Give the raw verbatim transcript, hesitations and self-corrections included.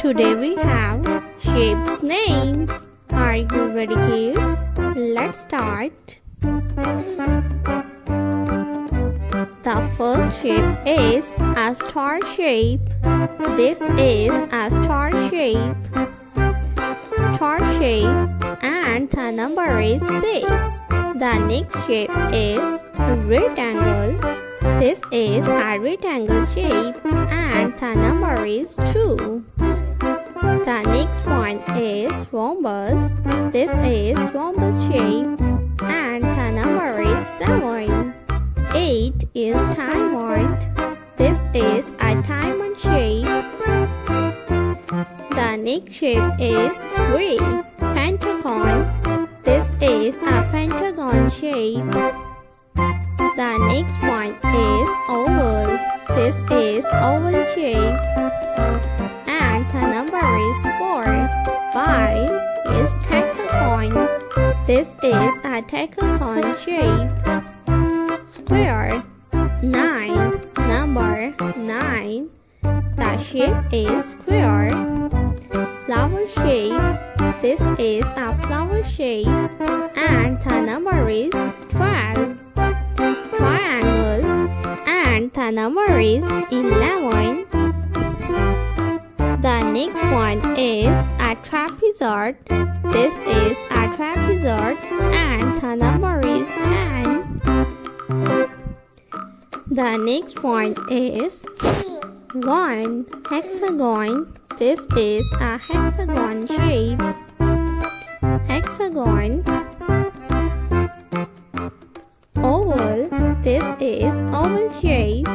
Today we have shapes names. Are you ready, kids? Let's start. The first shape is a star shape. This is a star shape. Star shape and the number is six. The next shape is rectangle. This is a rectangle shape and the number is two. The next one is rhombus. This is rhombus shape and the number is seven. eight is diamond. This is a diamond shape. The next shape is three. Pentagon. This is a pentagon shape. The next one is oval. This is oval shape. And the number is four. five is decagon. This is a decagon shape. Square. nine. Number nine. The shape is square. Flower shape. This is a flower shape. And the number is twelve. The number is eleven. The next one is a trapezoid. This is a trapezoid and the number is ten. The next one is one hexagon. This is a hexagon shape. Hexagon. Oval. This is oval shape.